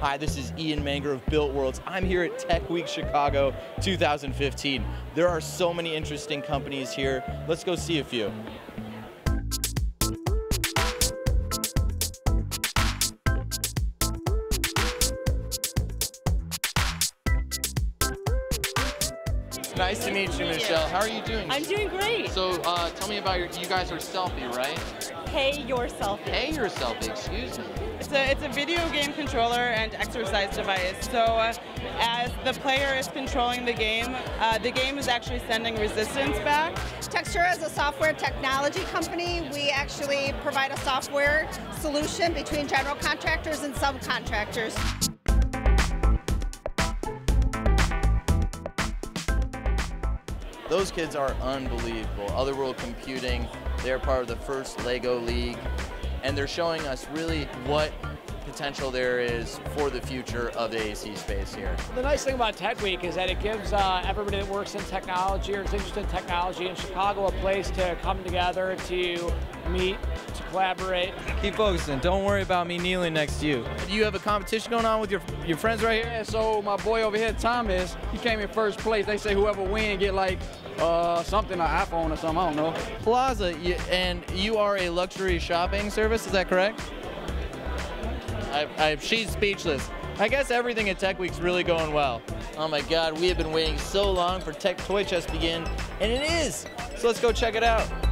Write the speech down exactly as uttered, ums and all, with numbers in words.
Hi, this is Ian Manger of Built Worlds. I'm here at Tech Week Chicago two thousand fifteen. There are so many interesting companies here. Let's go see a few. Nice to meet you, Michelle. How are you doing? I'm doing great. So uh, tell me about your, you guys are selfie, right? Pay your selfie. Pay your selfie, excuse me. It's a, it's a video game controller and exercise device. So uh, as the player is controlling the game, uh, the game is actually sending resistance back. Textura is a software technology company. We actually provide a software solution between general contractors and subcontractors. Those kids are unbelievable. Otherworld Computing, they're part of the first LEGO League, and they're showing us really what potential there is for the future of the A C space here. The nice thing about Tech Week is that it gives uh, everybody that works in technology or is interested in technology in Chicago a place to come together, to meet, to collaborate. Keep focusing. Don't worry about me kneeling next to you. Do you have a competition going on with your, your friends right here? Yeah, so my boy over here, Thomas, he came in first place. They say whoever wins get like Uh, something, an iPhone or something, I don't know. Plaza, you, and you are a luxury shopping service, is that correct? I, I, she's speechless. I guess everything at Tech Week's really going well. Oh my God, we have been waiting so long for Tech Toy Chest to begin, and it is! So let's go check it out.